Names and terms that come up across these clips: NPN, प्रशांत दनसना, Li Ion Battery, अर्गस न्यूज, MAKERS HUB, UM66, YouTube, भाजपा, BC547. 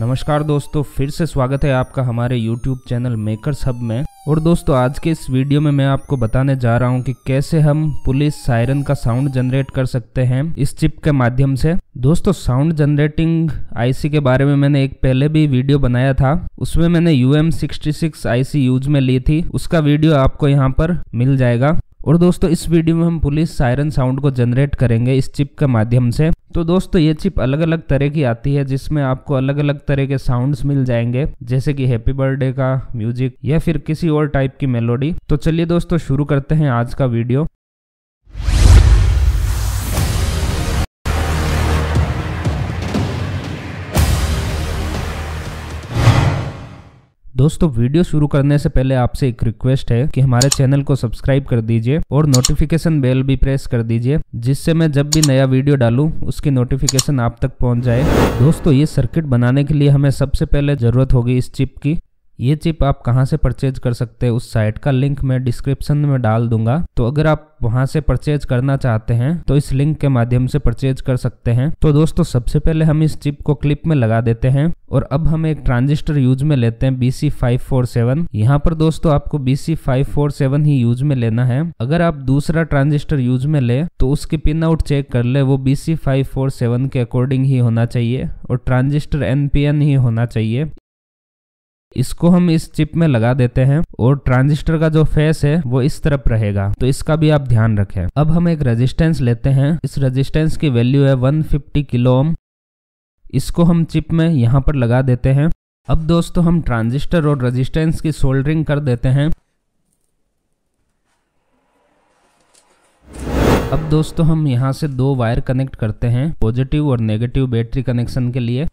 नमस्कार दोस्तों, फिर से स्वागत है आपका हमारे YouTube चैनल मेकर्स हब में। और दोस्तों, आज के इस वीडियो में मैं आपको बताने जा रहा हूं कि कैसे हम पुलिस सायरन का साउंड जनरेट कर सकते हैं इस चिप के माध्यम से। दोस्तों, साउंड जनरेटिंग आईसी के बारे में मैंने एक पहले भी वीडियो बनाया था, उसमें मैंने UM66 आईसी यूज में ली थी, उसका वीडियो आपको यहाँ पर मिल जाएगा। और दोस्तों, इस वीडियो में हम पुलिस सायरन साउंड को जनरेट करेंगे इस चिप के माध्यम से। तो दोस्तों, ये चिप अलग अलग तरह की आती है, जिसमें आपको अलग अलग तरह के साउंड्स मिल जाएंगे, जैसे कि हैप्पी बर्थडे का म्यूजिक या फिर किसी और टाइप की मेलोडी। तो चलिए दोस्तों, शुरू करते हैं आज का वीडियो। दोस्तों, वीडियो शुरू करने से पहले आपसे एक रिक्वेस्ट है कि हमारे चैनल को सब्सक्राइब कर दीजिए और नोटिफिकेशन बेल भी प्रेस कर दीजिए, जिससे मैं जब भी नया वीडियो डालूं उसकी नोटिफिकेशन आप तक पहुंच जाए। दोस्तों, ये सर्किट बनाने के लिए हमें सबसे पहले ज़रूरत होगी इस चिप की। ये चिप आप कहाँ से परचेज कर सकते हैं उस साइट का लिंक मैं डिस्क्रिप्शन में डाल दूंगा, तो अगर आप वहाँ से परचेज करना चाहते हैं तो इस लिंक के माध्यम से परचेज कर सकते हैं। तो दोस्तों, सबसे पहले हम इस चिप को क्लिप में लगा देते हैं और अब हम एक ट्रांजिस्टर यूज में लेते हैं BC547। यहाँ पर दोस्तों, आपको BC547 ही यूज में लेना है। अगर आप दूसरा ट्रांजिस्टर यूज में ले तो उसकी पिन आउट चेक कर ले, वो BC547 के अकॉर्डिंग ही होना चाहिए और ट्रांजिस्टर NPN ही होना चाहिए। इसको हम इस चिप में लगा देते हैं और ट्रांजिस्टर का जो फेस है वो इस तरफ रहेगा, तो इसका भी आप ध्यान रखें। अब हम एक रेजिस्टेंस लेते हैं, इस रेजिस्टेंस की वैल्यू है 150 किलो ओम। इसको हम चिप में यहाँ पर लगा देते हैं। अब दोस्तों, हम ट्रांजिस्टर और रेजिस्टेंस की सोल्डरिंग कर देते हैं। अब दोस्तों, हम यहाँ से दो वायर कनेक्ट करते हैं, पॉजिटिव और नेगेटिव बैटरी कनेक्शन के लिए।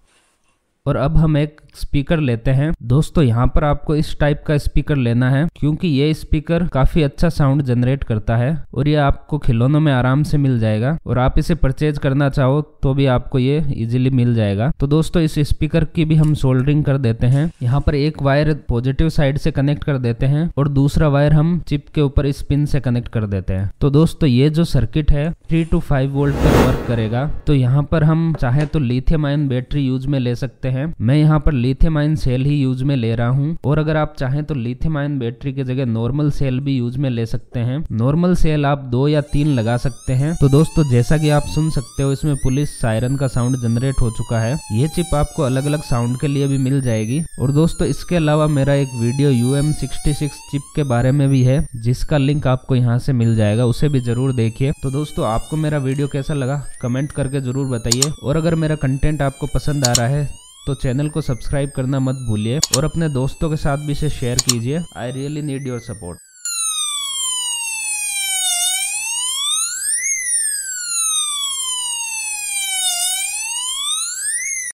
और अब हम एक स्पीकर लेते हैं। दोस्तों, यहाँ पर आपको इस टाइप का स्पीकर लेना है, क्योंकि ये स्पीकर काफी अच्छा साउंड जनरेट करता है और ये आपको खिलौनों में आराम से मिल जाएगा, और आप इसे परचेज करना चाहो तो भी आपको ये इजीली मिल जाएगा। तो दोस्तों, इस स्पीकर की भी हम सोल्डरिंग कर देते हैं। यहाँ पर एक वायर पॉजिटिव साइड से कनेक्ट कर देते हैं और दूसरा वायर हम चिप के ऊपर इस पिन से कनेक्ट कर देते हैं। तो दोस्तों, ये जो सर्किट है 3 to 5 वोल्ट पर वर्क करेगा। तो यहाँ पर हम चाहे तो लिथियम आयन बैटरी यूज में ले सकते हैं। मैं यहाँ पर लिथियम आयन सेल ही यूज में ले रहा हूँ, और अगर आप चाहें तो लिथियम आयन बैटरी की जगह नॉर्मल सेल भी यूज में ले सकते हैं। नॉर्मल सेल आप 2 या 3 लगा सकते हैं। तो दोस्तों, जैसा कि आप सुन सकते हो, इसमें पुलिस सायरन का साउंड जनरेट हो चुका है। ये चिप आपको अलग अलग साउंड के लिए भी मिल जाएगी। और दोस्तों, इसके अलावा मेरा एक वीडियो UM66 चिप के बारे में भी है, जिसका लिंक आपको यहाँ से मिल जाएगा, उसे भी जरूर देखिए। तो दोस्तों, आपको मेरा वीडियो कैसा लगा कमेंट करके जरूर बताइए, और अगर मेरा कंटेंट आपको पसंद आ रहा है तो चैनल को सब्सक्राइब करना मत भूलिए और अपने दोस्तों के साथ भी इसे शेयर कीजिए। I really need your support.